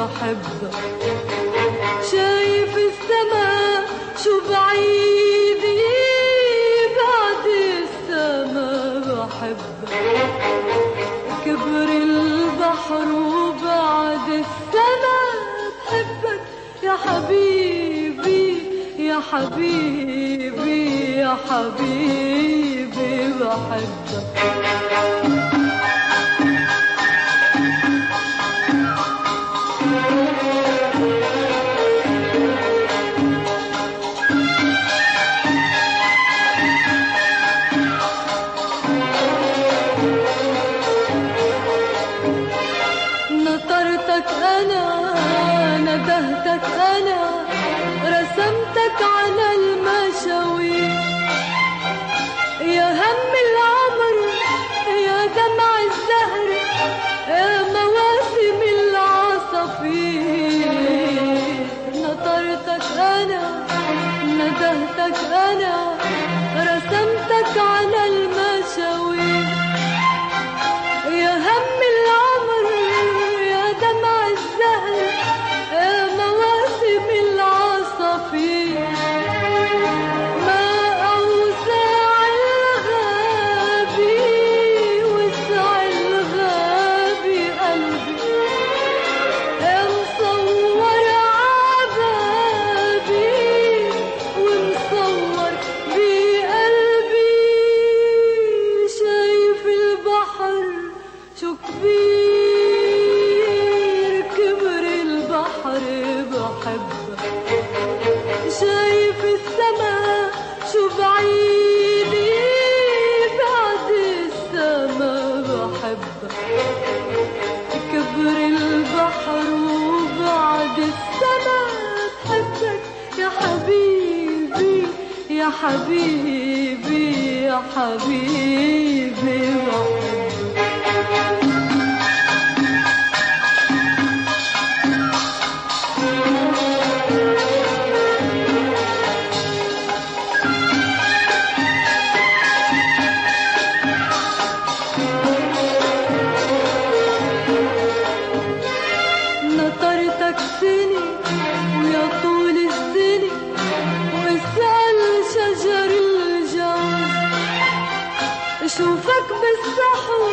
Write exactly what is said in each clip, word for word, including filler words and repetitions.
احبك. شايف السما شو بعيد يبعد السما بحبك. كبر البحر وبعد السما بحبك يا حبيبي يا حبيبي يا حبيبي بحبك. أنا رسمتك على المشاوي يا هم العمر يا دمع الزهر يا مواسم العصافير. ما أوسع الغابي وسع الغابي قلبي يا مصور عذابي ومصور كبير. كبر البحر بحبك. شايف السما شو بعيد بعد السما بحبك. كبر البحر وبعد السما بحبك يا حبيبي يا حبيبي يا حبيبي بحبك. شوفك بالصحو جاي من الصحو وضايع بورق اللوز. نطرتك سنة سنة يا طول السنة وسال شجر الجوز. شوفك بالصحو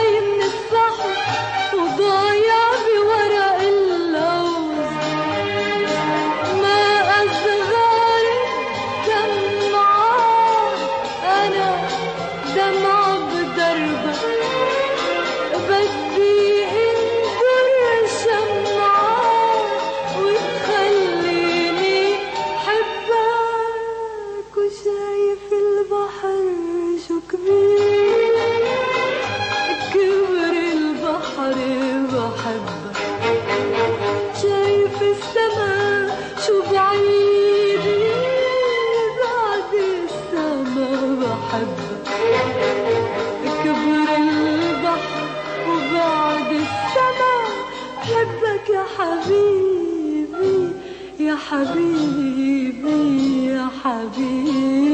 جاي من الصحو وضايع بورق اللوز. ما أزغى دمعة بدربك بدي اندر شمعة وتخليني حبك. وشايف البحر شو كبير. كبر البحر بحبك. شايف السما شو بعيد بعد السما بحبك. كبر البحر وبعد السما بحبك يا حبيبي يا حبيبي يا حبيبي.